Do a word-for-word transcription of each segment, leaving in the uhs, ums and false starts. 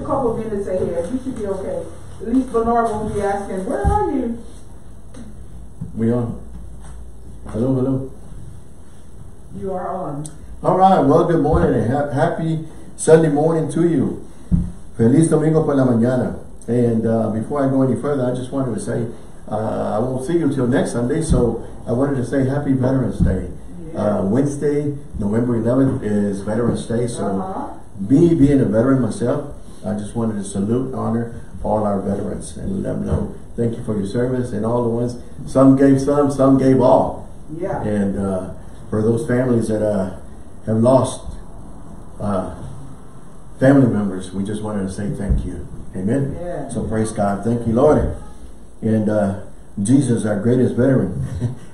a couple of minutes ahead. You should be okay. At least Bernard won't be asking, where are you? We are. Hello, hello. You are on. All right. Well, good morning. And happy Sunday morning to you. Feliz domingo por la mañana. And uh, before I go any further, I just wanted to say, uh, I won't see you till next Sunday, so I wanted to say Happy Veterans Day. Uh, Wednesday, November eleventh is Veterans Day, so uh-huh. me being a veteran myself, I just wanted to salute and honor all our veterans and let them know, thank you for your service and all the ones, some gave some, some gave all. Yeah. And uh, for those families that uh, have lost uh, family members, we just wanted to say thank you. Amen? Yeah. So praise God. Thank you, Lord. And uh, Jesus, our greatest veteran,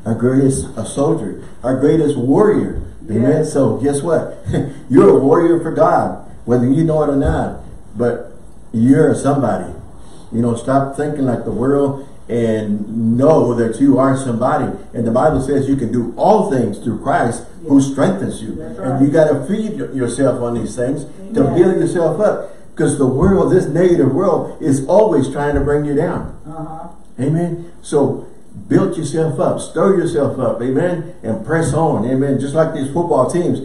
our greatest a soldier, our greatest warrior. Yeah. Amen. So guess what? You're a warrior for God, whether you know it or not. But you're somebody. You know, stop thinking like the world and know that you are somebody. And the Bible says you can do all things through Christ yeah. who strengthens you. Right. And you got to feed yourself on these things Amen. To build yourself up. Because the world, this negative world, is always trying to bring you down. Uh-huh. Amen. So build yourself up, stir yourself up, amen, and press on, amen. Just like these football teams,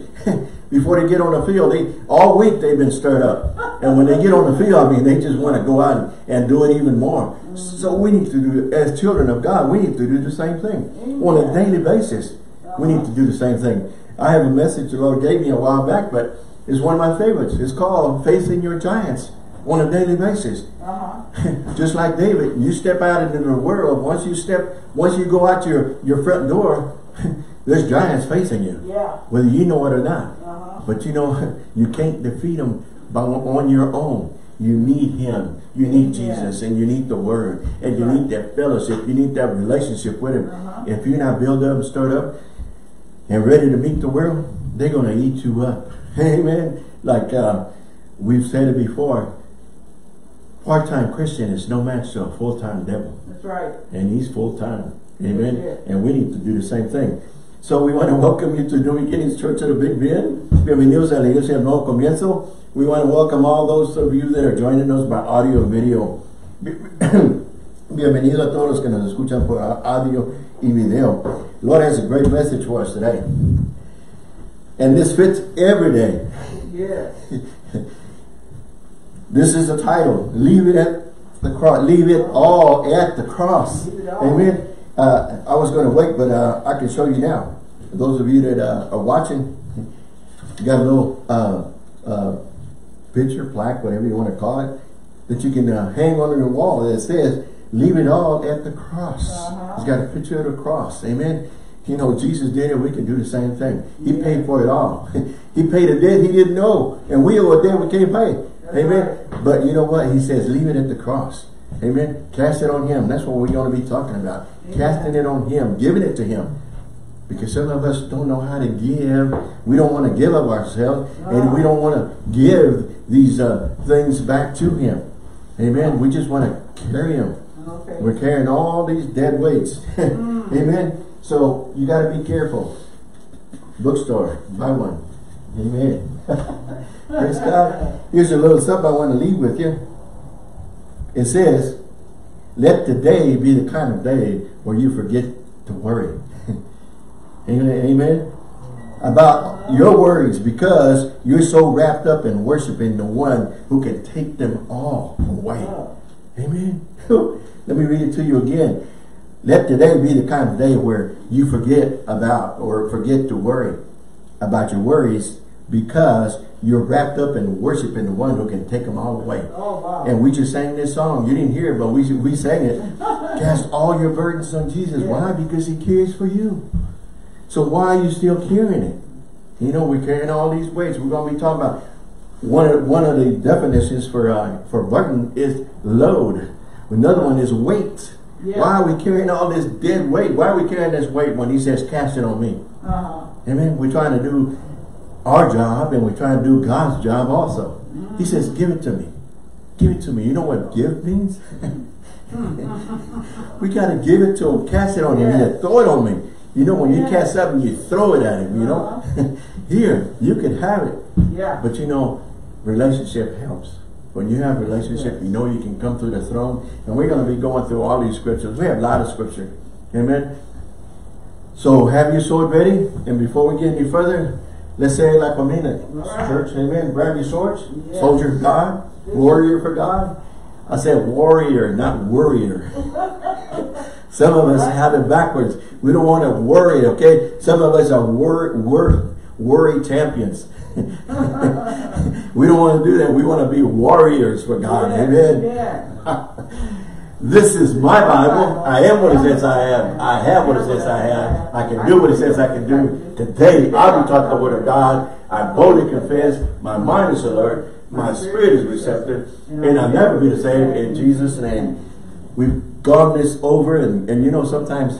before they get on the field, they all week they've been stirred up. And when they get on the field, I mean, they just want to go out and, and do it even more. Mm-hmm. So we need to do, as children of God, we need to do the same thing amen. On a daily basis. Uh-huh. We need to do the same thing. I have a message the Lord gave me a while back, but it's one of my favorites. It's called Facing Your Giants. On a daily basis, uh-huh. just like David, you step out into the world. Once you step, once you go out your your front door, there's giants facing you, yeah. whether you know it or not. Uh-huh. But you know you can't defeat them by, on your own. You need Him, you need Jesus, yeah. and you need the Word, and you right. need that fellowship. You need that relationship with Him. Uh-huh. If you're not built up and stirred up and ready to meet the world, they're gonna eat you up. Amen. Like uh, we've said it before. Part-time Christian is no match to a full-time devil. That's right. And he's full-time. Amen. Yeah. And we need to do the same thing. So we want to welcome you to New Beginnings Church of the Big Bend. Bienvenidos a la Iglesia del Nuevo Comienzo. We want to welcome all those of you that are joining us by audio and video. Bienvenidos a todos los que nos escuchan por audio y video. Lord has a great message for us today. And this fits every day. Yeah. This is the title. Leave it at the cross. Leave it all at the cross. Amen. Uh, I was going to wait, but uh, I can show you now. For those of you that uh, are watching, you got a little uh, uh, picture, plaque, whatever you want to call it, that you can uh, hang on the wall that says, leave it all at the cross. Uh-huh. It's got a picture of the cross. Amen. You know, Jesus did it. We can do the same thing. He yeah. paid for it all. He paid a debt He didn't know. And we owe a debt we can't pay. Amen. But you know what? He says, leave it at the cross. Amen. Cast it on Him. That's what we're going to be talking about. Amen. Casting it on Him. Giving it to Him. Because some of us don't know how to give. We don't want to give of ourselves. Wow. And we don't want to give these uh, things back to Him. Amen. We just want to carry them. Okay. We're carrying all these dead weights. mm. Amen. So you got to be careful. Bookstore. Buy one. Amen. Praise God. Here's a little something I want to leave with you. It says, let today be the kind of day where you forget to worry. Amen. Amen. About your worries, because you're so wrapped up in worshiping the one who can take them all away. Amen. Let me read it to you again. Let today be the kind of day where you forget about or forget to worry about your worries, because you're wrapped up in worshiping the one who can take them all away. Oh, wow. And we just sang this song. You didn't hear it, but we we sang it. Cast all your burdens on Jesus. Yeah. Why? Because He cares for you. So why are you still carrying it? You know, we're carrying all these weights. We're going to be talking about one of, one of the definitions for uh, for burden is load. Another one is weight. Yeah. Why are we carrying all this dead weight? Why are we carrying this weight when He says, cast it on me? Uh-huh. Amen? We're trying to do our job, and we try to do God's job also. Mm. He says, give it to me. Give it to me. You know what give means? We got to give it to Him. Cast it on Him. Yeah. Throw it on me. You know, when yeah. you cast up and you throw it at Him, you know. Here, you can have it. Yeah. But you know, relationship helps. When you have a relationship, you know you can come through the throne. And we're going to be going through all these scriptures. We have a lot of scripture. Amen. So have your sword ready. And before we get any further, let's say it like a minute. Right. Church, amen. Grab your swords. Yes. Soldier of God. Warrior for God. I said warrior, not worrier. Some of us have it backwards. We don't want to worry, okay? Some of us are wor wor worry champions. We don't want to do that. We want to be warriors for God. Yes, amen. Yeah. This is my Bible. I am what it says I am. I have what it says I have. I can do what it says I can do. Today, I'll be taught the word of God. I boldly confess. My mind is alert. My spirit is receptive. And I'll never be the same in Jesus' name. We've gone this over. And, and you know, sometimes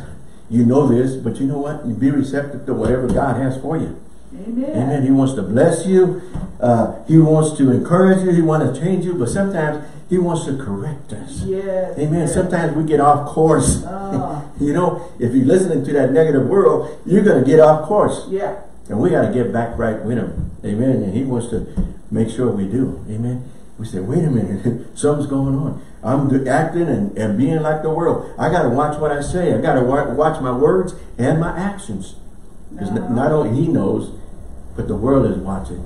you know this, but you know what? You be receptive to whatever God has for you. Amen. Amen. He wants to bless you. Uh, he wants to encourage you. He wants to change you. But sometimes he wants to correct us. Yes. Amen. Yes. Sometimes we get off course. Oh. You know, if you're listening to that negative world, you're going to get off course. Yeah. And we got to get back right with him. Amen. And he wants to make sure we do. Amen. We say, wait a minute. Something's going on. I'm acting and, and being like the world. I got to watch what I say. I got to wa watch my words and my actions. Because no. not only he knows, but the world is watching.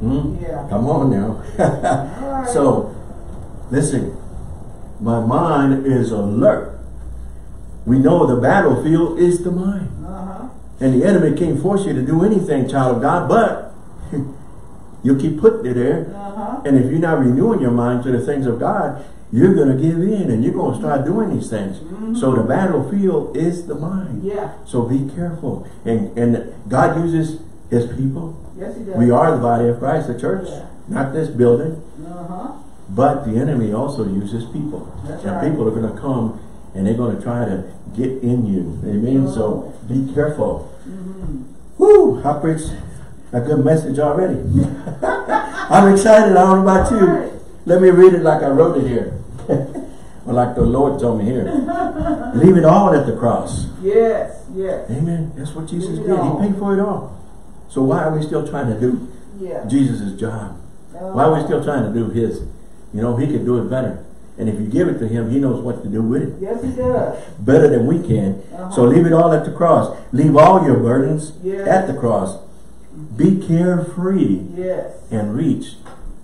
Hmm? Yeah. Come on now. Right. So, listen. My mind is alert. We know the battlefield is the mind. Uh-huh. And the enemy can't force you to do anything, child of God, but you'll keep putting it there. Uh-huh. And if you're not renewing your mind to the things of God, you're going to give in and you're going to start doing these things. Mm-hmm. So the battlefield is the mind. Yeah. So be careful. And, and God uses his people. Yes, he does. We are the body of Christ, the church, yeah. Not this building. Uh-huh. But the enemy also uses people. That's and right. People are going to come and they're going to try to get in you. Amen. Oh. So be careful. Mm-hmm. Woo! I preached a good message already. I'm excited. I don't know about you. Right. Let me read it like I wrote it here. Or like the Lord told me here. Leave it all at the cross. Yes, yes. Amen. That's what Jesus did. All. He paid for it all. So why are we still trying to do yeah. Jesus' job? Oh. Why are we still trying to do his? You know, he can do it better. And if you give it to him, he knows what to do with it. Yes, he does. Better than we can. Uh-huh. So leave it all at the cross. Leave all your burdens yes. at the cross. Be carefree yes. and reach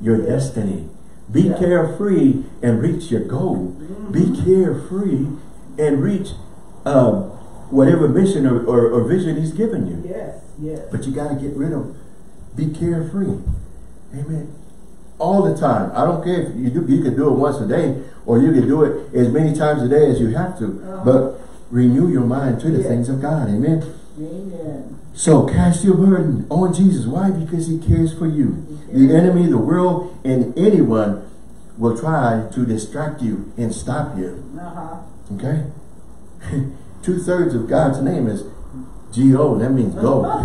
your yes. destiny. Be yeah. carefree and reach your goal. Mm-hmm. Be carefree and reach um, whatever mission or, or, or vision he's given you. Yes, yes. But you got to get rid of be carefree. Amen. All the time. I don't care if you do. You can do it once a day, or you can do it as many times a day as you have to. Uh-huh. But renew your mind to the yes. things of God. Amen. Amen. So cast your burden on Jesus. Why? Because he cares for you. The enemy, the world, and anyone will try to distract you and stop you. Uh-huh. Okay? Two-thirds of God's name is G O. That means go. Right.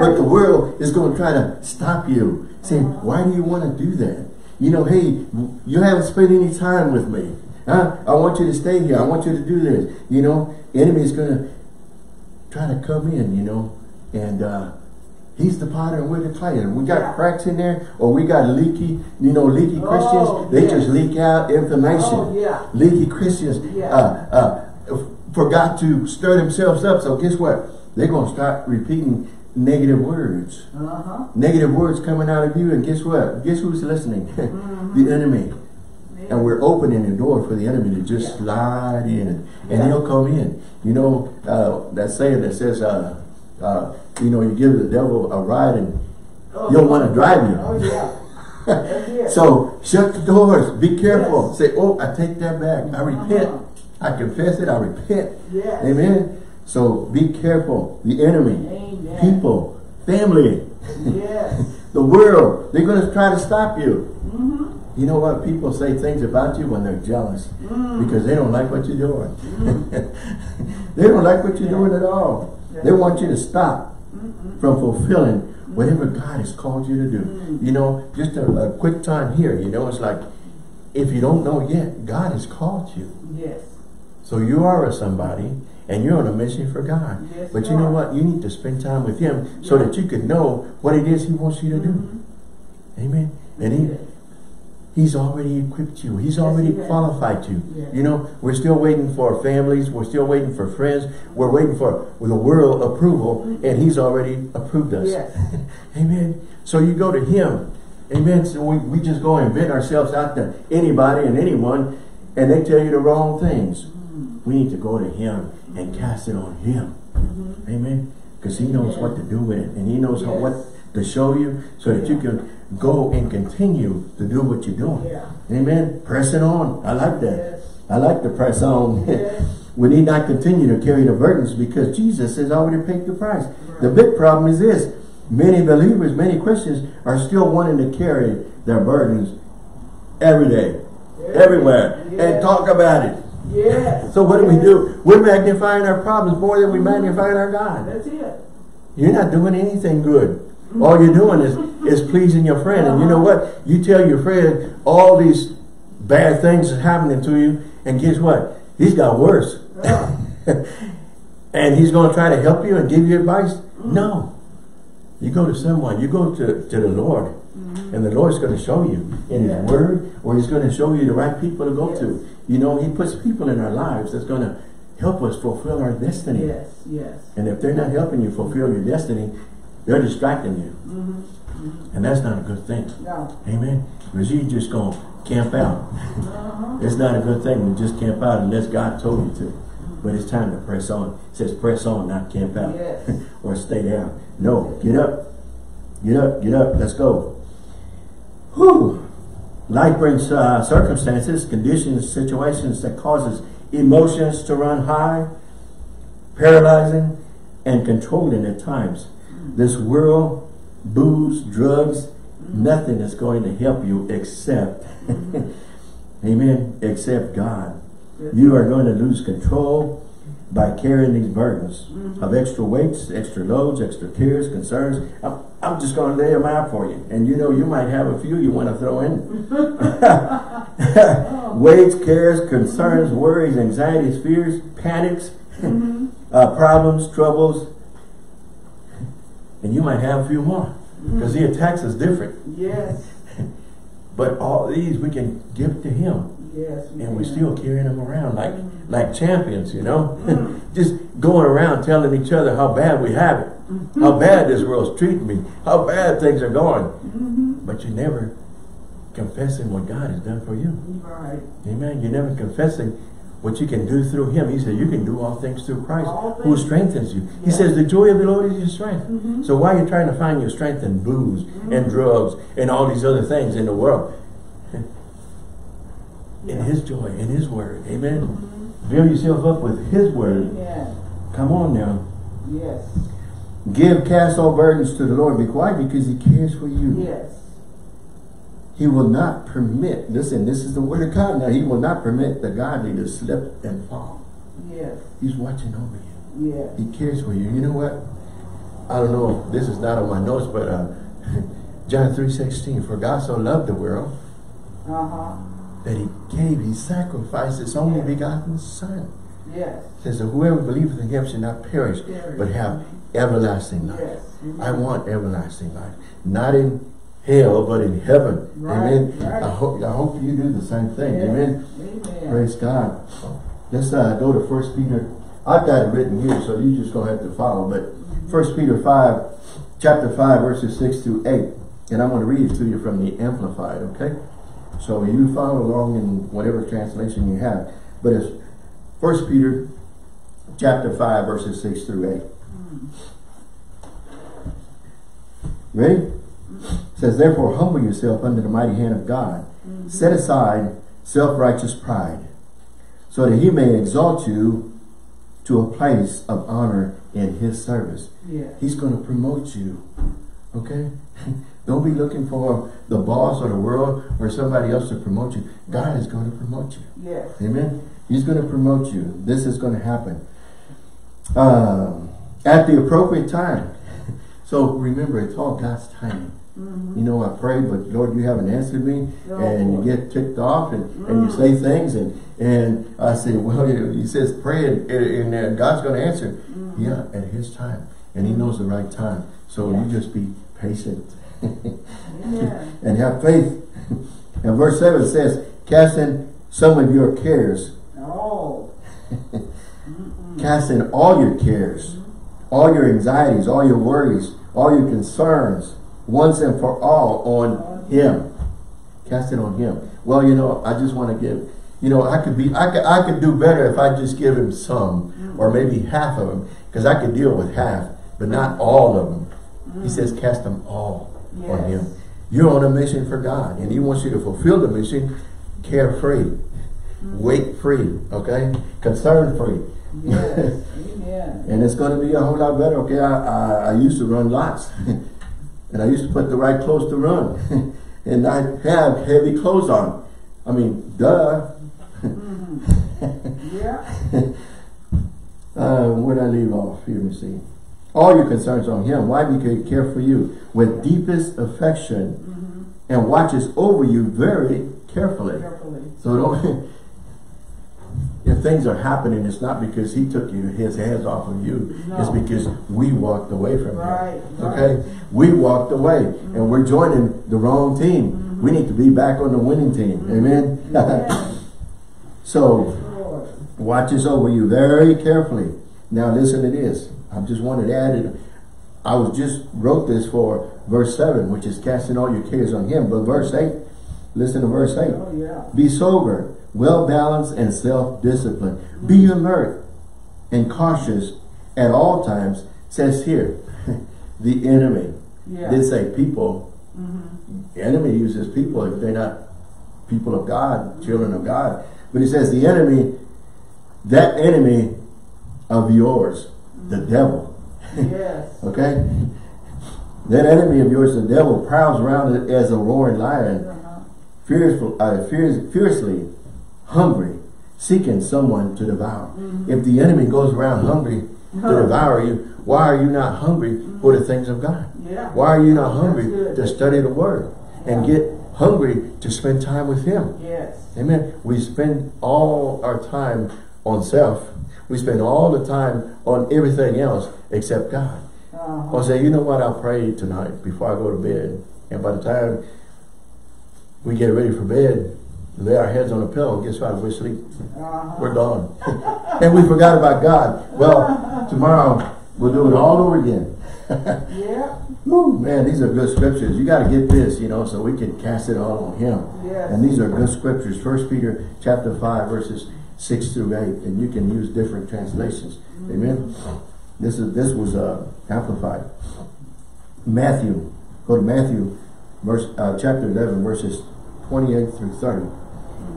But the world is going to try to stop you. Saying, uh-huh. why do you want to do that? You know, hey, you haven't spent any time with me. Huh? I want you to stay here. I want you to do this. You know, the enemy is going to try to come in, you know, and uh, he's the potter and we're the clay. And we got yeah. cracks in there, or we got leaky, you know, leaky Christians. Oh, they yes. just leak out information. Oh, yeah. Leaky Christians yeah. uh, uh, forgot to stir themselves up. So guess what? They're going to start repeating negative words. Uh-huh. Negative words coming out of you. And guess what? Guess who's listening? Mm-hmm. The enemy. And we're opening the door for the enemy to just yeah. slide in. And yeah. he'll come in. You know, uh, that saying that says, uh, uh, you know, you give the devil a ride and oh, you'll want to drive you. Oh, yeah. Yeah. So shut the doors. Be careful. Yes. Say, oh, I take that back. I repent. Uh-huh. I confess it. I repent. Yes. Amen. So be careful. The enemy, amen. People, family, yes. the world, they're going to try to stop you. Mm-hmm. You know what? People say things about you when they're jealous mm. because they don't like what you're doing. Mm. They don't like what you're yeah. doing at all. Yeah. They want you to stop mm-mm. from fulfilling mm. whatever God has called you to do. Mm. You know, just a, a quick time here, you know, it's like, if you don't know yet, God has called you. Yes. So you are a somebody and you're on a mission for God. Yes, but you God. know what? You need to spend time with him yeah. so that you can know what it is he wants you to mm-hmm. do. Amen. And he, he's already equipped you. He's already qualified you. You know, we're still waiting for families. We're still waiting for friends. We're waiting for the world approval, and he's already approved us. Amen. So you go to him. Amen. So we, we just go and vent ourselves out to anybody and anyone, and they tell you the wrong things. We need to go to him and cast it on him. Mm-hmm. Amen. Because he knows yeah. what to do with it. And he knows yes. how, what to show you so that yeah. you can go and continue to do what you're doing. Yeah. Amen. Press it on. I like that. Yes. I like to press on. Yes. We need not continue to carry the burdens because Jesus has already paid the price. Right. The big problem is this. Many believers, many Christians are still wanting to carry their burdens every day, yes. everywhere, yes. and talk about it. Yes. So what do yes. we do? We're magnifying our problems more than we magnify our God. That's it. You're not doing anything good. All you're doing is, is pleasing your friend. And you know what? You tell your friend all these bad things that's happening to you. And guess what? He's got worse. Oh. And he's going to try to help you and give you advice? Mm. No. You go to someone. You go to, to the Lord. Mm. And the Lord's going to show you in yeah. His Word. Or He's going to show you the right people to go yes. to. You know, He puts people in our lives that's going to help us fulfill our destiny. Yes, yes. And if they're not helping you fulfill your destiny, they're distracting you. Mm-hmm. Mm-hmm. And that's not a good thing. No. Amen? Because you're just going to camp out. Uh-huh. It's not a good thing to just camp out unless God told you to. But it's time to press on. It says press on, not camp out. Yes. Or stay down. No, get up. Get up, get up. Let's go. Whew. Life brings uh, circumstances, conditions, situations that causes emotions to run high, paralyzing, and controlling at times. This world, booze, drugs, nothing is going to help you except, amen, except God. You are going to lose control by carrying these burdens of extra weights, extra loads, extra cares, concerns. I'm, I'm just going to lay them out for you. And you know, you might have a few you want to throw in. Weights, cares, concerns, worries, anxieties, fears, panics, mm-hmm. uh, problems, troubles. And you might have a few more. Because mm-hmm. He attacks us different. Yes. But all these we can give to Him. Yes. We and can. We're still carrying them around like, mm-hmm. like champions, you know. Mm-hmm. Just going around telling each other how bad we have it. Mm-hmm. How bad this world's treating me. How bad things are going. Mm-hmm. But you're never confessing what God has done for you. Right. Amen. You're never confessing what you can do through Him. He said you can do all things through Christ things. Who strengthens you. Yeah. He says the joy of the Lord is your strength. Mm-hmm. So why are you trying to find your strength in booze mm-hmm. and drugs and all these other things in the world? In yeah. His joy, in His Word. Amen. Mm-hmm. Fill yourself up with His Word. Yeah. Come on now. Yes. Give, cast all burdens to the Lord. Be quiet because He cares for you. Yes. He will not permit, listen, this is the Word of God now. He will not permit the godly to slip and fall. Yes. He's watching over you. Yes. He cares for you. You know what? I don't know if this is not on my notes, but uh, John three sixteen, for God so loved the world uh-huh. that He gave, He sacrificed His only yes. begotten Son. Yes. It says that whoever believeth in Him shall not perish, perish. but have everlasting life. Yes. Mm-hmm. I want everlasting life. Not in hell, but in heaven. Right. Amen. Right. I hope I hope you do the same thing. Yes. Amen. Amen. Praise God. Let's uh, go to First Peter. I've got it written here, so you just gonna have to follow. But First mm-hmm. Peter five, chapter five, verses six through eight, and I'm going to read it to you from the Amplified. Okay, so you follow along in whatever translation you have. But it's First Peter, chapter five, verses six through eight. Mm. Ready? It says, therefore, humble yourself under the mighty hand of God. Mm-hmm. Set aside self-righteous pride, so that He may exalt you to a place of honor in His service. Yeah. He's going to promote you. Okay? Don't be looking for the boss or the world or somebody else to promote you. God is going to promote you. Yes. Amen? He's going to promote you. This is going to happen. Uh, at the appropriate time. So remember, it's all God's timing. Mm-hmm. You know, I pray, but Lord, you haven't answered me, no. and you get ticked off, and, mm. and you say things, and and I say, well, He says pray, and, and, and God's going to answer. Mm-hmm. Yeah, at His time, and He knows the right time. So yeah. you just be patient. Yeah. And have faith. And verse seven says, casting some of your cares. Oh. Mm-mm. Casting all your cares, mm-hmm. all your anxieties, all your worries, all your concerns, once and for all on oh, Him. Cast it on Him. Well, you know, I just want to give, you know, I could be, I could, I could do better if I just give Him some, mm. or maybe half of them, because I could deal with half, but not all of them. Mm. He says, cast them all yes. on Him. You're on a mission for God, and He wants you to fulfill the mission, carefree, mm. weight free, okay, concern free. Yes. Amen. And it's going to be a whole lot better. Okay, I, I, I used to run lots, and I used to put the right clothes to run. And I have heavy clothes on. I mean, duh. Mm-hmm. Yeah. Uh, where'd I leave off? Here, let me see. All your concerns on Him. Why? Because He cares for you with deepest affection, mm-hmm. and watches over you very carefully. carefully. So don't. If things are happening, it's not because He took you, His hands off of you. No. It's because we walked away from right, Him. Right. Okay? We walked away, mm-hmm. and we're joining the wrong team. Mm-hmm. We need to be back on the winning team. Mm-hmm. Amen? Yeah. So, watches over you very carefully. Now, listen to this. I just wanted to add it. I was just wrote this for verse seven, which is casting all your cares on Him. But verse eight, listen to verse eight. Oh, yeah. Be sober, well-balanced, and self-disciplined. Mm-hmm. Be alert and cautious at all times, says here, the enemy. Yeah. Did say people. Mm-hmm. The enemy uses people if they're not people of God, children of God. But he says the enemy, that enemy of yours, mm-hmm. the devil. Yes. Okay? That enemy of yours, the devil, prowls around as a roaring lion, uh-huh. fearful, uh, fierce, fiercely hungry, seeking someone to devour. Mm-hmm. If the enemy goes around hungry to devour you, why are you not hungry mm-hmm. for the things of God? Yeah. Why are you not hungry to study the Word yeah. and get hungry to spend time with Him? Yes. Amen. We spend all our time on self. We spend all the time on everything else except God. Uh-huh. I'll say, you know what? I'll pray tonight before I go to bed. And by the time we get ready for bed, lay our heads on a pillow, guess what? We're asleep. Uh-huh. We're gone. And we forgot about God. Well, tomorrow we'll do it all over again. Yeah. Ooh, man, these are good scriptures. You got to get this, you know, so we can cast it all on Him. Yes. And these are good scriptures. First Peter chapter five, verses six through eight. And you can use different translations. Mm-hmm. Amen. This is this was uh, amplified. Matthew. Go to Matthew verse uh, chapter eleven, verses twenty-eight through thirty.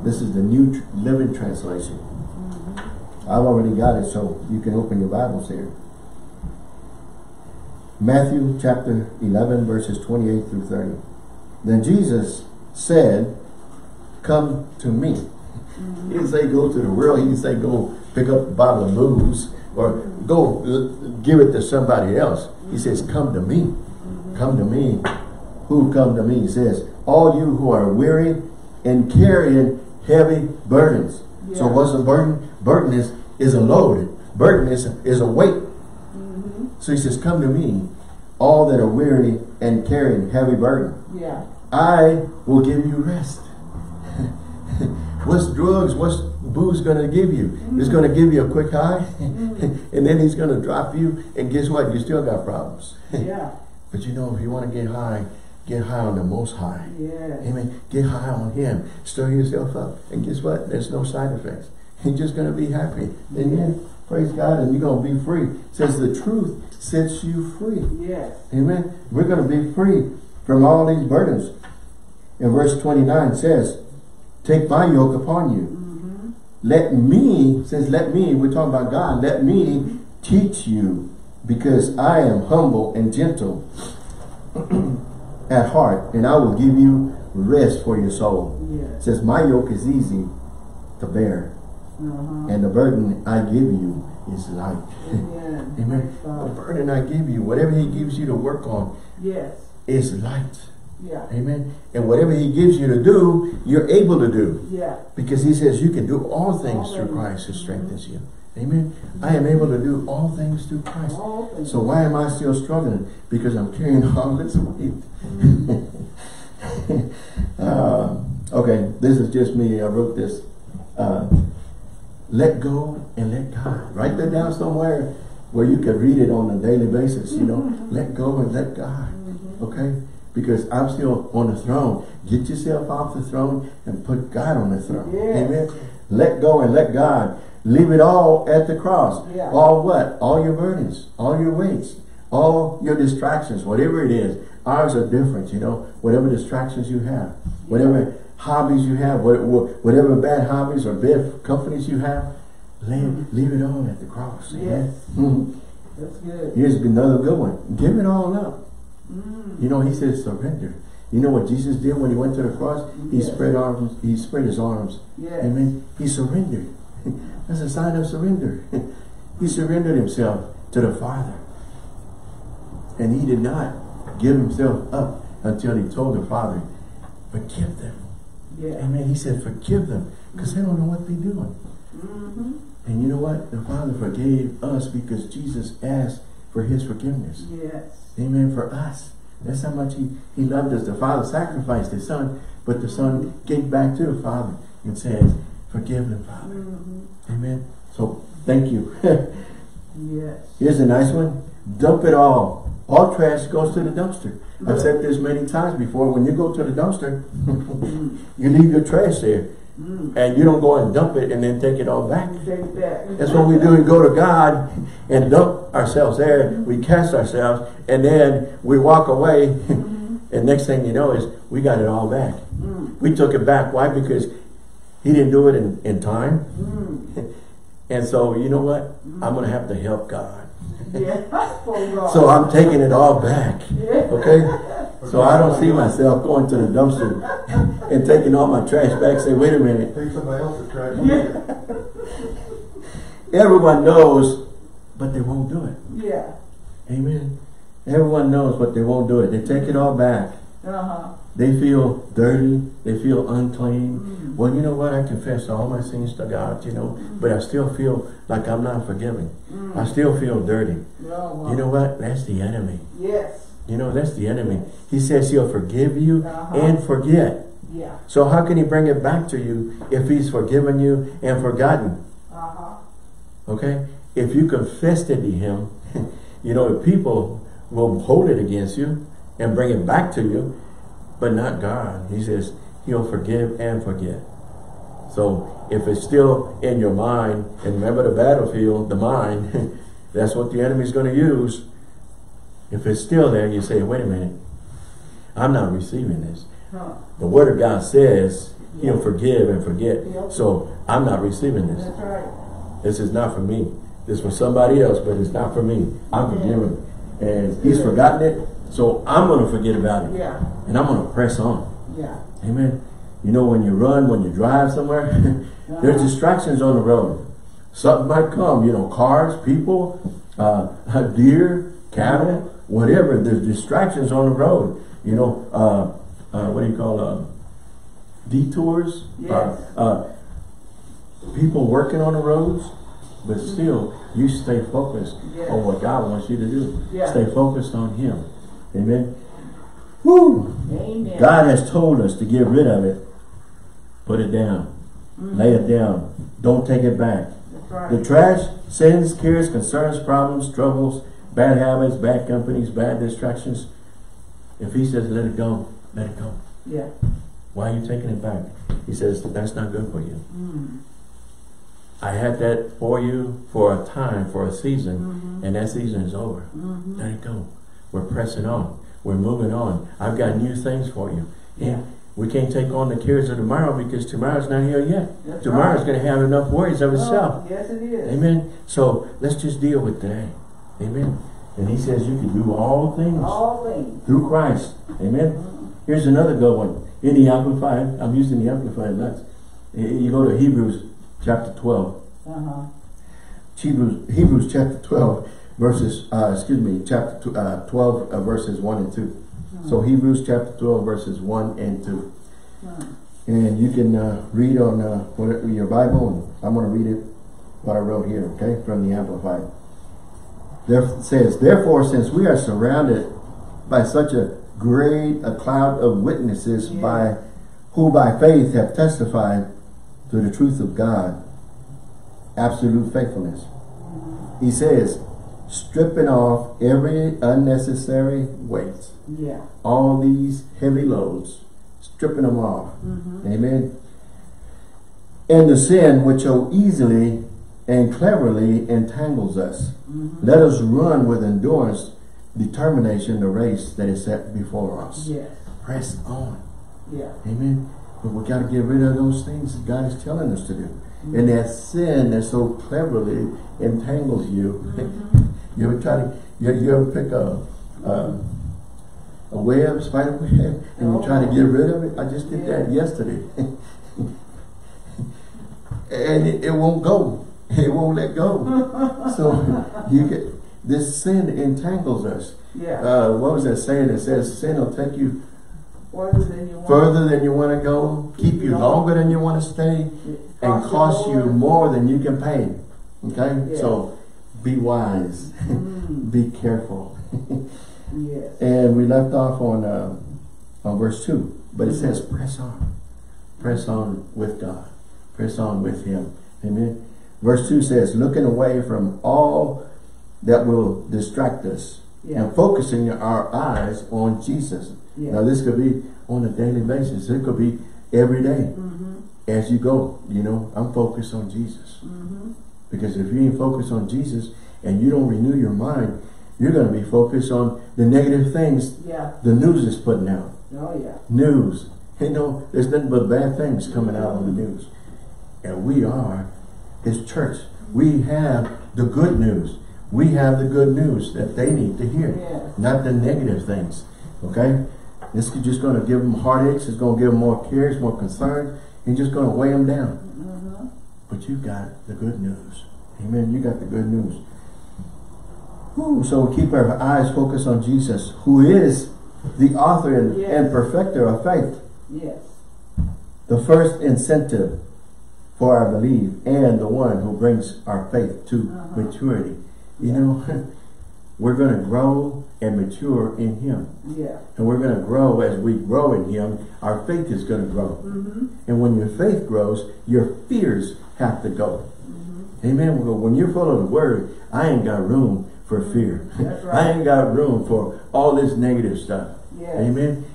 This is the New Living Translation. Mm-hmm. I've already got it, so you can open your Bibles here. Matthew chapter eleven, verses twenty-eight through thirty. Then Jesus said, come to me. Mm-hmm. He didn't say go to the world. He didn't say go pick up a bottle of booze or go give it to somebody else. Mm-hmm. He says, come to me. Mm-hmm. Come to me. Who come to me? He says, all you who are weary and carrying heavy burdens. Yeah. So what's a burden? Burden is, is a load. Burden is, is a weight. Mm-hmm. So he says, come to me, all that are weary and carrying heavy burden. Yeah. I will give you rest. What's drugs? What's booze going to give you? Mm-hmm. It's going to give you a quick high. Mm-hmm. And then he's going to drop you. And guess what? You still got problems. Yeah. But you know, if you want to get high, get high on the Most High. Yes. Amen. Get high on Him. Stir yourself up. And guess what? There's no side effects. You're just going to be happy. Yes. Amen. Praise God. And you're going to be free. It says the truth sets you free. Yes. Amen. We're going to be free from all these burdens. And verse twenty-nine says, take my yoke upon you. Mm-hmm. Let me, says let me, we're talking about God, let me teach you, because I am humble and gentle at heart, and I will give you rest for your soul. Yes. It says, my yoke is easy to bear, uh-huh. and the burden I give you is light. Amen. Amen. The burden I give you, whatever He gives you to work on, yes. is light. Yeah. Amen. And whatever He gives you to do, you're able to do. Yeah. Because He says you can do all things all through Christ who strengthens mm-hmm. you. Amen. I am able to do all things through Christ. So why am I still struggling? Because I'm carrying all its weight. uh, okay, this is just me. I wrote this. Uh, let go and let God. Write that down somewhere where you can read it on a daily basis. You know, let go and let God. Okay? Because I'm still on the throne. Get yourself off the throne and put God on the throne. Yes. Amen. Let go and let God. Leave it all at the cross. Yeah. All what? All your burdens, all your weights, all your distractions, whatever it is. Ours are different, you know, whatever distractions you have, whatever hobbies you have, whatever bad hobbies or bad companies you have, leave, leave it all at the cross. Yes. Mm-hmm. That's good. Here's another good one. Give it all up. Mm. You know, he says surrender. You know what Jesus did when he went to the cross? He yes. spread arms. He spread his arms. Yes. Amen. He surrendered. That's a sign of surrender. He surrendered himself to the Father. And he did not give himself up until he told the Father, forgive them. Yeah. Amen. He said, forgive them, because they don't know what they're doing. Mm-hmm. And you know what? The Father forgave us because Jesus asked for his forgiveness. Yes. Amen. For us. That's how much he, he loved us. The Father sacrificed his Son, but the Son gave back to the Father and said, forgive them, Father. Mm-hmm. Amen. So, thank you. Yes. Here's a nice one. Dump it all. All trash goes to the dumpster. Right. I've said this many times before. When you go to the dumpster, you leave your trash there. Mm. And you don't go and dump it and then take it all back. Take it back. That's what we do. We go to God and dump ourselves there. Mm. We cast ourselves and then we walk away. Mm. And next thing you know is we got it all back. Mm. We took it back. Why? Because he didn't do it in, in time. Mm. And so, you know what? Mm. I'm going to have to help God. Yeah. Oh, so I'm taking it all back. Yeah. Okay? So I don't see myself going to the dumpster and taking all my trash back. Say, wait a minute. Take somebody else's trash back. Everyone knows, but they won't do it. Yeah. Amen. Everyone knows, but they won't do it. They take it all back. Uh-huh. They feel dirty. They feel unclean. Mm-hmm. Well, you know what? I confess all my sins to God, you know, mm-hmm. but I still feel like I'm not forgiven. Mm-hmm. I still feel dirty. Well, well. You know what? That's the enemy. Yes. You know, that's the enemy. He says he'll forgive you uh-huh. and forget. Yeah. So how can he bring it back to you if he's forgiven you and forgotten? Uh-huh. Okay? If you confess it to him, you know, people will hold it against you and bring it back to you, but not God. He says he'll forgive and forget. So if it's still in your mind, and remember the battlefield, the mind, that's what the enemy's going to use. If it's still there, you say, wait a minute, I'm not receiving this. Huh. The Word of God says yep. he'll forgive and forget. Yep. So I'm not receiving this. That's right. This is not for me. This is for somebody else, but it's not for me. I'm yeah. forgiven. And he's yeah. forgotten it, so I'm going to forget about it. Yeah. And I'm going to press on. Yeah. Amen. You know, when you run, when you drive somewhere, uh-huh. there's distractions on the road. Something might come, you know, cars, people, uh, deer, cattle, whatever, there's distractions on the road, you know, uh, uh, what do you call uh, detours, yes. uh, uh, people working on the roads, but still, you stay focused yes. on what God wants you to do. Yes. Stay focused on him. Amen. Woo! Amen. God has told us to get rid of it. Put it down. Mm. Lay it down. Don't take it back. That's right. The trash, sins, cares, concerns, problems, troubles, bad habits, bad companies, bad distractions. If he says let it go, let it go. Yeah. Why are you taking it back? He says that's not good for you. Mm. I had that for you for a time, for a season, mm-hmm. and that season is over. Mm-hmm. Let it go. We're pressing on. We're moving on. I've got new things for you. Yeah. We can't take on the cares of tomorrow because tomorrow's not here yet. That's tomorrow's right. going to have enough worries of itself. Oh, yes, it is. Amen. So let's just deal with today. Amen. And he says you can do all things, all things. Through Christ. Amen. Mm-hmm. Here's another good one. In the Amplified, I'm using the Amplified lots. You go to Hebrews chapter twelve. Uh-huh. Hebrews, Hebrews chapter twelve, verses, uh, excuse me, chapter uh, twelve, uh, verses one and two. Mm-hmm. So Hebrews chapter twelve, verses one and two. Mm-hmm. And you can uh, read on uh, your Bible, and I'm going to read it what I wrote here, okay, from the Amplified. There, it says, therefore, since we are surrounded by such a great a cloud of witnesses, yeah, by who by faith have testified to the truth of God, absolute faithfulness. He says, stripping off every unnecessary weight. Yeah. All these heavy loads, stripping them off. Mm-hmm. Amen. And the sin which so easily and cleverly entangles us. Mm-hmm. Let us run with endurance, determination, the race that is set before us. Yes. Press on. Yeah. Amen. But we got to get rid of those things that God is telling us to do. Mm-hmm. And that sin that so cleverly entangles you. Mm-hmm. You ever try to, you, you ever pick a, a, a web, spider web, and oh, you're trying to get rid of it? I just did, yeah, that yesterday. And it, it won't go. It won't let go. So you get, this sin entangles us. Yeah. Uh, what was that saying that says sin will take you further than you, further than you want to go, keep you, you longer than you want to stay, and cost you more than you can pay. Okay? Yes. So be wise. Mm. Be careful. Yes. And we left off on uh, on verse two. But it, mm-hmm, says press on. Press on with God. Press on with Him. Amen. Verse two says, looking away from all that will distract us, yeah, and focusing our eyes on Jesus. Yeah. Now this could be on a daily basis. It could be every day. Mm-hmm. As you go, you know, I'm focused on Jesus. Mm-hmm. Because if you ain't focused on Jesus and you don't renew your mind, you're going to be focused on the negative things, yeah, the news is putting out. Oh, yeah. News. You know, there's nothing but bad things coming out on the news. And we are His church. We have the good news. We have the good news that they need to hear, yes, not the negative things. Okay? This is just going to give them heartaches. It's going to give them more cares, more concern. It's just going to weigh them down. Mm-hmm. But you got the good news. Amen. You got the good news. Ooh, so we keep our eyes focused on Jesus, who is the author and, yes, and perfecter of faith. Yes. The first incentive for our belief and the one who brings our faith to, uh-huh, maturity. You know, we're going to grow and mature in Him. Yeah. And we're going to grow as we grow in Him. Our faith is going to grow. Mm-hmm. And when your faith grows, your fears have to go. Mm-hmm. Amen. When you're full of the Word, I ain't got room for fear. That's right. I ain't got room for all this negative stuff. Yes. Amen.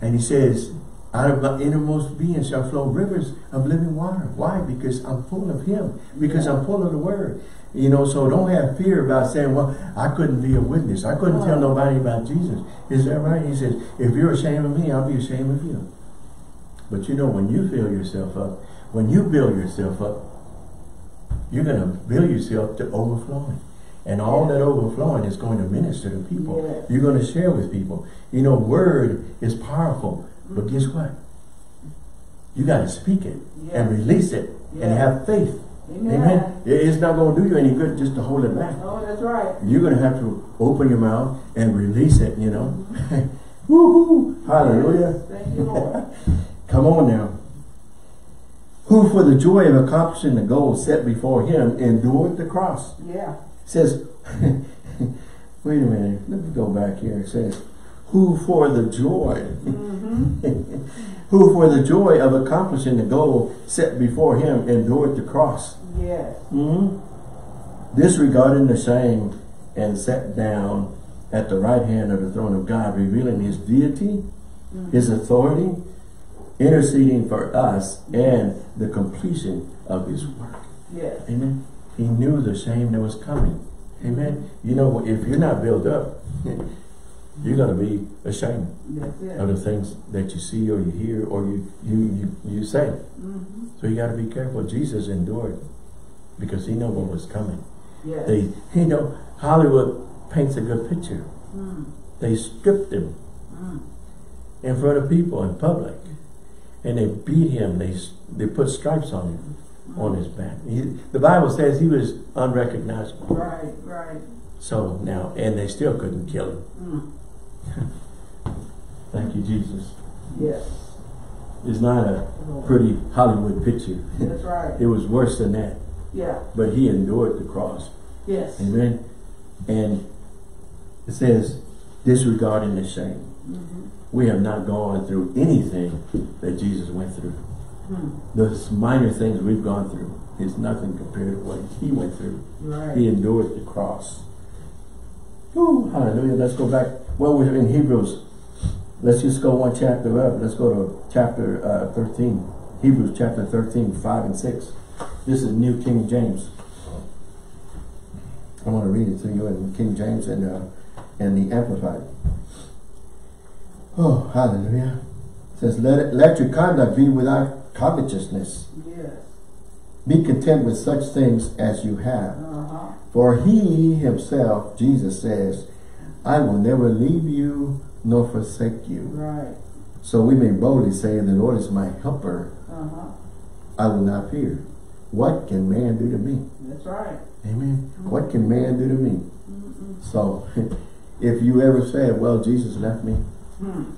And He says, out of my innermost being shall flow rivers of living water. Why? Because I'm full of Him. Because, yeah, I'm full of the Word. You know, so don't have fear about saying, well, I couldn't be a witness. I couldn't, oh, tell nobody about Jesus. Is that right? He says, if you're ashamed of me, I'll be ashamed of you. But you know, when you fill yourself up, when you build yourself up, you're going to build yourself to overflowing. And all, yeah, that overflowing is going to minister to people. Yeah. You're going to share with people. You know, word is powerful. But guess what? You got to speak it, yeah, and release it, yeah, and have faith. Amen. Amen. It's not going to do you any good just to hold it back. Oh, that's right. You're going to have to open your mouth and release it, you know. Mm-hmm. Woohoo! Hallelujah. Yes. Thank you, Lord. Come on now. Who for the joy of accomplishing the goal set before Him endured the cross. Yeah. It says, wait a minute, let me go back here. It says, who for the joy, mm-hmm, who for the joy of accomplishing the goal set before Him endured the cross. Yes. Mm-hmm. Disregarding the shame and sat down at the right hand of the throne of God, revealing His deity, mm-hmm, His authority, interceding for us, and the completion of His work. Yes. Amen. He knew the shame that was coming. Amen. You know, if you're not built up, you're going to be ashamed of the things that you see or you hear or you you, you, you say. Mm-hmm. So you got to be careful. Jesus endured because He knew what was coming. Yes. They, you know, Hollywood paints a good picture. Mm. They stripped Him, mm, in front of people in public, and they beat Him. They they put stripes on Him, mm, on His back. He, the Bible says He was unrecognizable. Right, right. So now, and they still couldn't kill Him. Mm. Thank you, Jesus. Yes. It's not a pretty Hollywood picture. That's right. It was worse than that. Yeah. But he endured the cross. Yes. Amen. And it says, disregarding the shame. Mm-hmm. We have not gone through anything that Jesus went through. Mm. Those minor things we've gone through is nothing compared to what he went through. Right. He endured the cross. Whew, hallelujah. Let's go back. Well, we're in Hebrews. Let's just go one chapter up. Let's go to chapter uh, thirteen. Hebrews chapter thirteen, five and six. This is New King James. I want to read it to you in King James and, uh, and the Amplified. Oh, hallelujah. It says, let, it, let your conduct be without covetousness. Yes. Be content with such things as you have. Uh-huh. For he himself, Jesus says, I will never leave you nor forsake you. Right. So we may boldly say, the Lord is my helper. Uh-huh. I will not fear. What can man do to me? That's right. Amen. Mm-hmm. What can man do to me? Mm-hmm. So if you ever said, well, Jesus left me.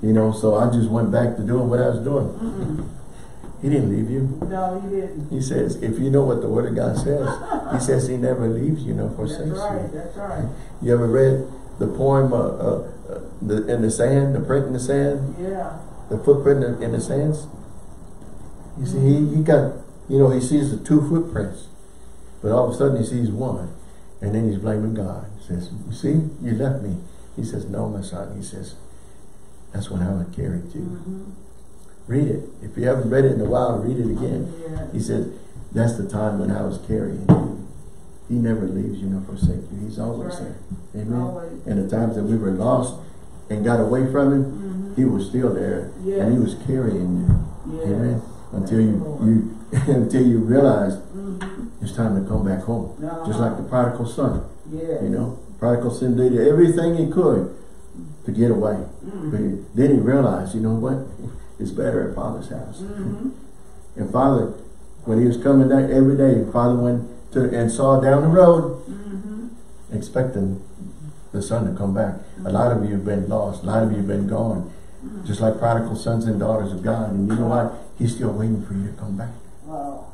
You know, so I just went back to doing what I was doing. Mm-mm. He didn't leave you. No, he didn't. He says, if you know what the Word of God says, he says he never leaves you, nor forsakes you. That's right, that's right. You ever read the poem, uh, uh, uh, the, in the sand, the print in the sand? Yeah. The footprint in the, in the sands? You see, he, he got, you know, he sees the two footprints, but all of a sudden he sees one, and then he's blaming God. He says, you see, you left me. He says, no, my son. He says, that's when I would carry it to you. Mm-hmm. Read it. If you haven't read it in a while, read it again. Oh, yeah. He said, that's the time when I was carrying you. He never leaves you nor forsakes you. He's always right. there. Amen. Always. And the times that we were lost and got away from him, mm-hmm. he was still there. Yes. And he was carrying you. Yes. Amen. Until you, you until you realized mm-hmm. it's time to come back home. No. Just like the prodigal son. Yes. You know, prodigal son did everything he could to get away. Mm-hmm. But he, then he realized, you know what? It's better at Father's house. Mm-hmm. And Father, when he was coming back every day, Father went to and saw down the road, mm-hmm. expecting the son to come back. Mm-hmm. A lot of you have been lost. A lot of you have been gone. Mm-hmm. Just like prodigal sons and daughters of God. And you know what? He's still waiting for you to come back. Wow.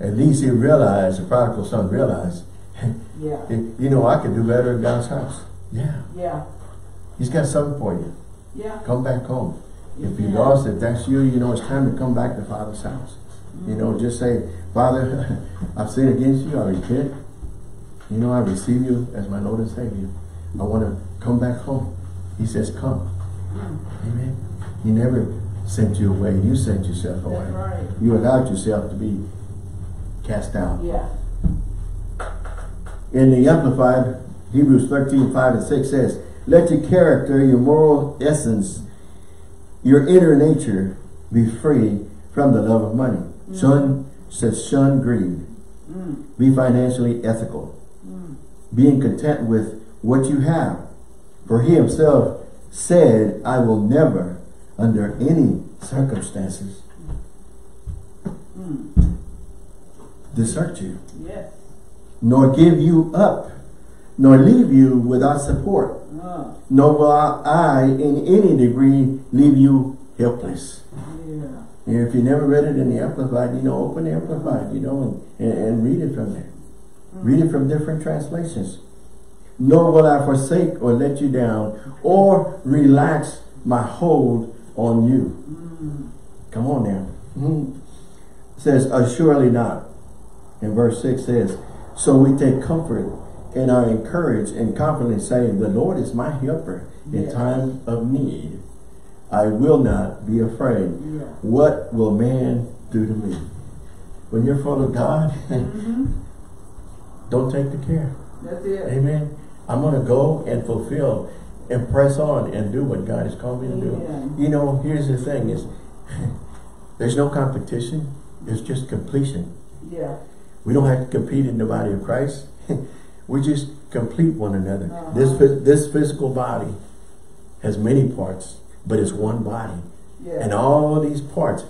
At least he realized, the prodigal son realized, yeah. you know, I can do better at God's house. Yeah. Yeah. He's got something for you. Yeah. Come back home. If yeah. you lost, if that's you, you know, it's time to come back to Father's house. Mm-hmm. You know, just say, Father, I've sinned against you. I repent. You know, I receive you as my Lord and Savior. I want to come back home. He says, come. Mm-hmm. Amen. He never sent you away. You sent yourself away. That's right. You allowed yourself to be cast out. Yeah. In the Amplified, Hebrews thirteen, five and six says, let your character, your moral essence, your inner nature be free from the love of money. Mm. Shun, says shun greed. Mm. Be financially ethical. Mm. Being content with what you have. For he himself said, I will never, under any circumstances, mm. desert you. Yes. Nor give you up. Nor leave you without support. Uh, Nor will I, in any degree, leave you helpless. Yeah. And if you never read it in the Amplified, you know, open the Amplified, you know, and, and, and read it from there. Mm. Read it from different translations. Nor will I forsake or let you down or relax my hold on you. Mm. Come on now. Mm. It says, assuredly not. And verse six says, so we take comfort and are encouraged and confidently saying, the Lord is my helper in yes. time of need. I will not be afraid. Yeah. What will man do to me? When you're full of God, mm-hmm. don't take the care. That's it. Amen. I'm going to go and fulfill and press on and do what God has called me to Amen. do. You know, here's the thing is, there's no competition. There's just completion. Yeah. We don't have to compete in the body of Christ. We just complete one another. Uh-huh. This this physical body has many parts, but it's one body. Yeah. And all these parts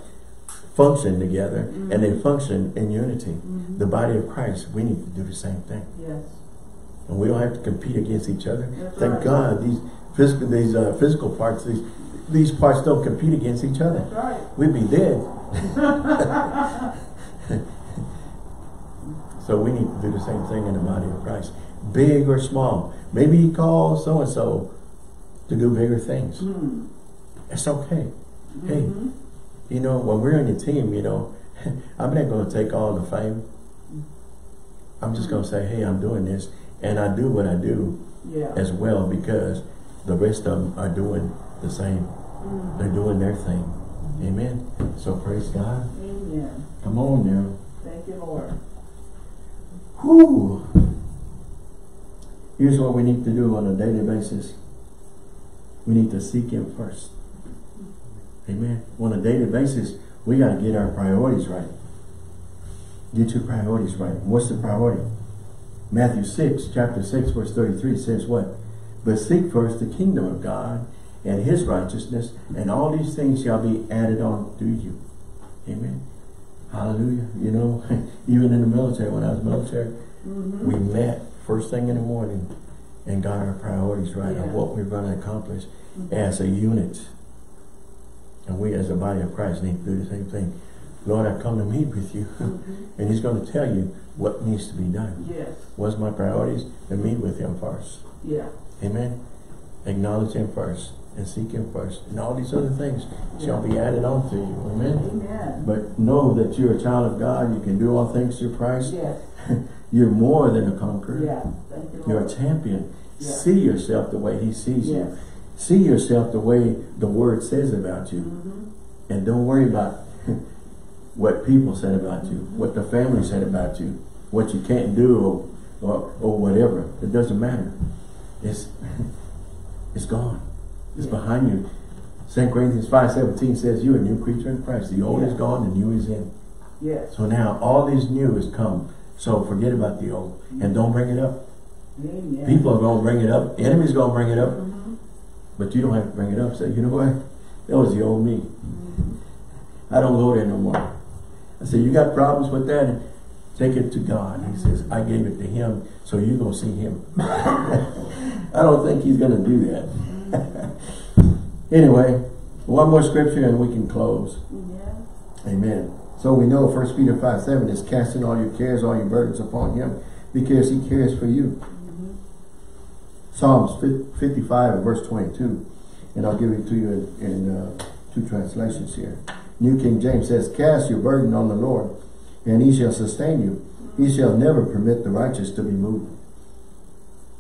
function together, mm-hmm. and they function in unity. Mm-hmm. The body of Christ, we need to do the same thing. Yes. And we don't have to compete against each other. That's Thank right. God, these physical these uh, physical parts, these these parts don't compete against each other. That's right. We'd be dead. So we need to do the same thing in the body of Christ, big or small. Maybe he calls so-and-so to do bigger things. Mm. It's okay. Mm-hmm. Hey, you know, when we're on your team, you know, I'm not going to take all the fame. I'm just going to say, hey, I'm doing this. And I do what I do yeah. as well, because the rest of them are doing the same. Mm-hmm. They're doing their thing. Mm-hmm. Amen. So praise God. Amen. Come on now. Thank you, Lord. Whew. Here's what we need to do on a daily basis. We need to seek Him first. Amen. On a daily basis, we got to get our priorities right. Get your priorities right. What's the priority? Matthew six, chapter six, verse thirty-three says what? But seek first the kingdom of God and His righteousness, and all these things shall be added on to you. Amen. Hallelujah. You know, even in the military, when I was military, mm-hmm. we met first thing in the morning and got our priorities right yeah. on what we're going to accomplish mm-hmm. as a unit. And we as a body of Christ need to do the same thing. Lord, I come to meet with you. Mm-hmm. And He's going to tell you what needs to be done. Yes. What's my priorities? To meet with Him first. Yeah. Amen. Acknowledge Him first and seek Him first. And all these other things yeah. shall be added on to you. Amen. Amen. But know that you're a child of God. You can do all things through Christ. Yes. You're more than a conqueror. Yeah. Thank you, Lord. You're a champion. Yeah. See yourself the way He sees yes. you. See yourself the way the Word says about you. Mm-hmm. And don't worry about what people said about you, mm-hmm. what the family said about you, what you can't do, or, or, or whatever. It doesn't matter. It's, it's gone. It's yeah. behind you. Second Corinthians five seventeen says you're a new creature in Christ. The old yeah. is gone, the new is in. Yeah. So now all this new has come. So forget about the old. Mm-hmm. And don't bring it up. Amen. People are going to bring it up. The enemy's going to bring it up. Mm-hmm. But you don't have to bring it up. Say, you know what? That was the old me. I don't go there no more. I say, you got problems with that? Take it to God. He says, I gave it to Him, so you're going to see Him. I don't think He's going to do that. Anyway, one more scripture and we can close. Yeah. Amen. So we know First Peter five seven is casting all your cares, all your burdens upon Him, because He cares for you. Psalms fifty-five, verse twenty-two, and I'll give it to you in, in uh, two translations here. New King James says, cast your burden on the Lord, and He shall sustain you. He shall never permit the righteous to be moved.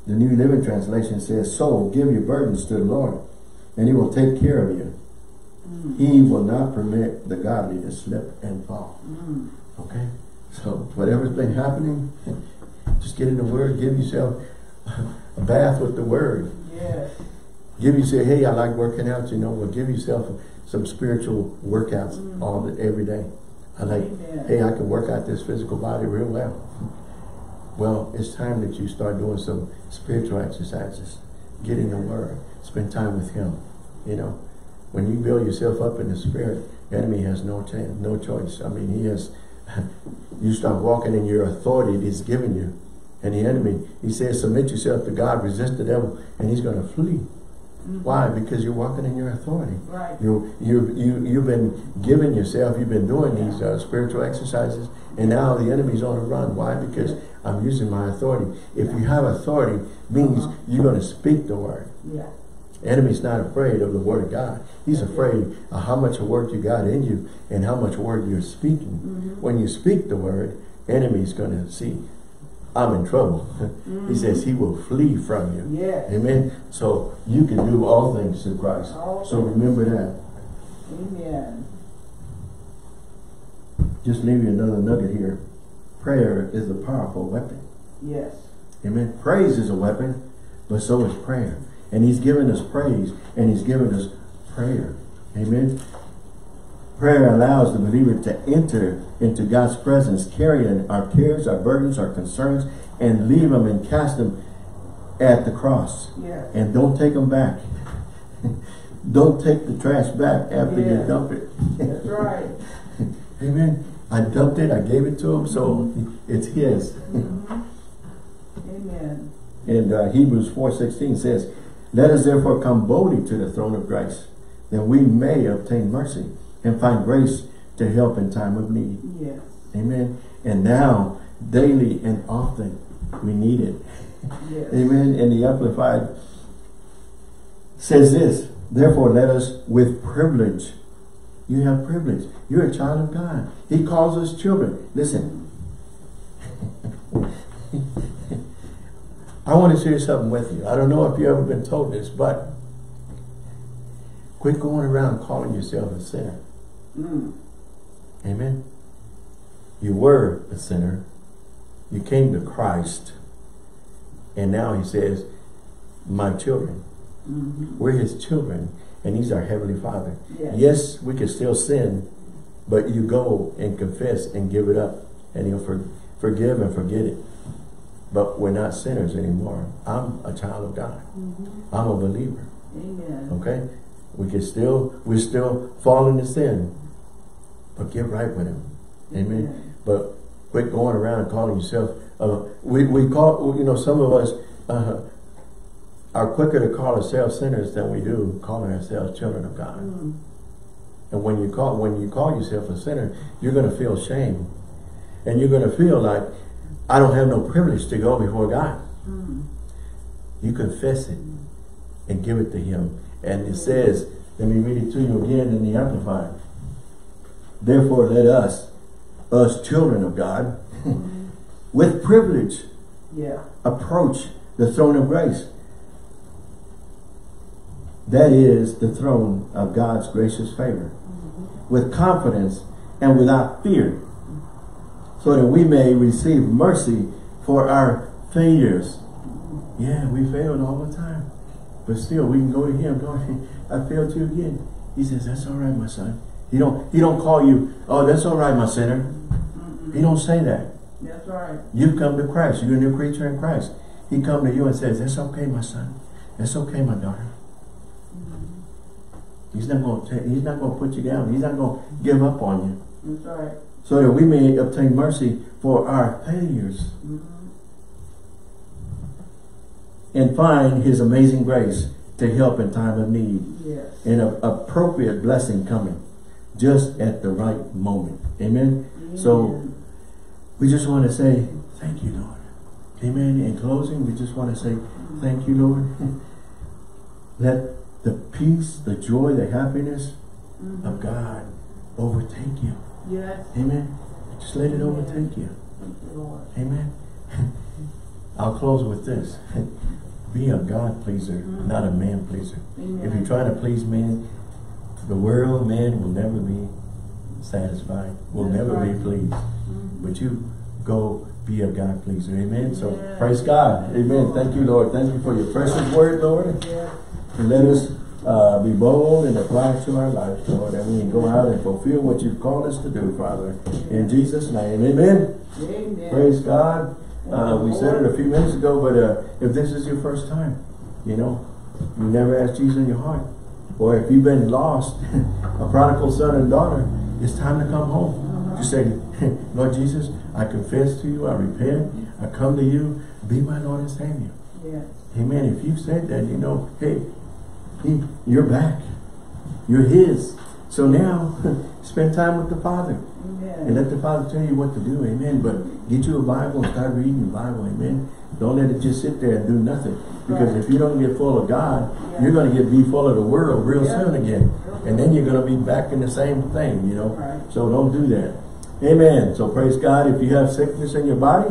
The New Living Translation says, soul, give your burdens to the Lord, and He will take care of you. Mm. He will not permit the godly to slip and fall. Mm. Okay? So, whatever's been happening, just get in the Word, give yourself a bath with the Word. Yes. Give yourself, hey, I like working out, you know, well, give yourself some spiritual workouts mm. all the, every day. I like, Amen. Hey, I can work out this physical body real well. Well, it's time that you start doing some spiritual exercises. Get in the Word. Spend time with Him. You know, when you build yourself up in the Spirit, the enemy has no chance, no choice. I mean, he has, you start walking in your authority that He's given you. And the enemy, he says, submit yourself to God, resist the devil, and he's going to flee. Mm-hmm. Why? Because you're walking in your authority. Right. You, you, you, you've been giving yourself, you've been doing yeah. these uh, spiritual exercises, and now the enemy's on the run. Why? Because yeah. I'm using my authority. If yeah. you have authority, means uh-huh. you're going to speak the Word. Yeah. The enemy's not afraid of the Word of God. He's okay. afraid of how much Word you got in you and how much Word you're speaking. Mm-hmm. When you speak the Word, enemy's going to see, I'm in trouble. Mm-hmm. He says He will flee from you. Yes. Amen. So you can do all things through Christ. All so things. Remember that. Amen. Just leave you another nugget here. Prayer is a powerful weapon. Yes. Amen. Praise is a weapon, but so is prayer. And He's given us praise, and He's given us prayer. Amen. Prayer allows the believer to enter into God's presence, carrying our cares, our burdens, our concerns, and leave them and cast them at the cross. Yeah. And don't take them back. Don't take the trash back after yeah. you dump it. That's right. Amen. I dumped it, I gave it to Him, so it's His. Mm-hmm. Amen. And uh, Hebrews four sixteen says, let us therefore come boldly to the throne of grace, that we may obtain mercy and find grace to help in time of need. Yes. Amen. And now daily and often. We need it. Yes. Amen. And the Amplified says this: therefore let us with privilege. You have privilege. You're a child of God. He calls us children. Listen. I want to share something with you. I don't know if you've ever been told this, but quit going around calling yourself a sinner. Mm. Amen. You were a sinner. You came to Christ. And now he says, my children. Mm-hmm. We're his children. And he's our Heavenly Father. Yes. Yes, we can still sin. But you go and confess and give it up. And he'll for, forgive and forget it. But we're not sinners anymore. I'm a child of God. Mm-hmm. I'm a believer. Amen. Okay? We can still, we're still falling to sin. But get right with him. Amen. Amen. But quit going around calling yourself. Uh, we, we call, you know, some of us uh, are quicker to call ourselves sinners than we do calling ourselves children of God. Mm. And when you call, when you call yourself a sinner, you're going to feel shame. And you're going to feel like, I don't have no privilege to go before God. Mm. You confess it and give it to him. And it says, let me read it to you again in the Amplified. Therefore let us, us children of God, mm-hmm. with privilege, yeah. approach the throne of grace. That is the throne of God's gracious favor. Mm-hmm. With confidence and without fear. So that we may receive mercy for our failures. Yeah, we failed all the time. But still, we can go to him. Don't I failed you again? He says, that's all right, my son. He don't, he don't call you, oh, that's all right, my sinner. Mm-mm. He don't say that. That's right. You've come to Christ. You're a new creature in Christ. He come to you and says, that's okay, my son. That's okay, my daughter. Mm-hmm. He's not going to he's not going to put you down. He's not going to give up on you. That's right. So that we may obtain mercy for our failures. Mm-hmm. And find his amazing grace to help in time of need. Yes. And an appropriate blessing coming. Just at the right moment. Amen? Amen. So we just want to say, thank you, Lord. Amen. In closing, we just want to say, thank you, Lord. Let the peace, the joy, the happiness mm-hmm. of God overtake you. Yes. Amen. Just let it overtake you. Thank you, Lord. Amen. I'll close with this. Be a God pleaser, mm-hmm. not a man pleaser. Amen. If you're trying to please men, the world, man, will never be satisfied, will That's never right. be pleased. Mm-hmm. But you go be a God pleaser. Amen. So yeah. praise God. Amen. Thank you, Lord. Thank you for your precious word, Lord. Yeah. And let us uh, be bold and apply it to our lives, Lord. And we can go out and fulfill what you've called us to do, Father. In Jesus' name. Amen. Amen. Praise God. Uh, we said it a few minutes ago, but uh, if this is your first time, you know, you never asked Jesus in your heart. Or if you've been lost, a prodigal son and daughter, it's time to come home. You say, Lord Jesus, I confess to you, I repent, I come to you, be my Lord and Savior. Yes. Amen. If you said that, you know, hey, he, you're back. You're his. So now, spend time with the Father. Amen. And let the Father tell you what to do. Amen. But get you a Bible and start reading the Bible. Amen. Don't let it just sit there and do nothing. Because right. if you don't get full of God, yeah. you're going to get be full of the world real yeah. soon again. And then you're going to be back in the same thing, you know. Right. So don't do that. Amen. So praise God. If you have sickness in your body,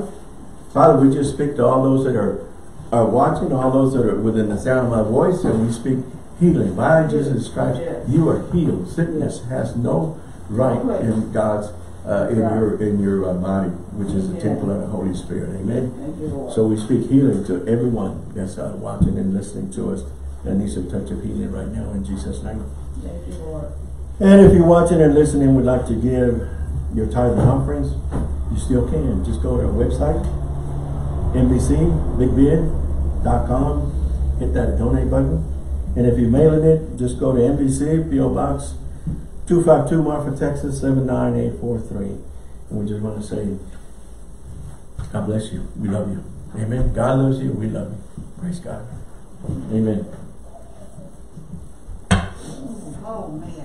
Father, we just speak to all those that are, are watching, all those that are within the sound of my voice, and we speak healing. By Jesus Christ, yes. you are healed. Sickness has no right yes. in God's Uh, in right. your in your uh, body, which is the yeah. temple of the Holy Spirit. Amen. You, so we speak healing to everyone that's uh, watching and listening to us that needs a touch of healing right now in Jesus' name. Thank you, Lord. And if you're watching and listening, would like to give your tithe and offerings, you still can. Just go to our website, n b c big bend dot com. Hit that donate button. And if you're mailing it, just go to N B C P O Box two five two Marfa, Texas, seven nine eight four three. And we just want to say, God bless you. We love you. Amen. God loves you. We love you. Praise God. Amen. Oh, man.